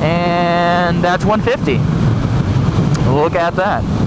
And that's 150. Look at that.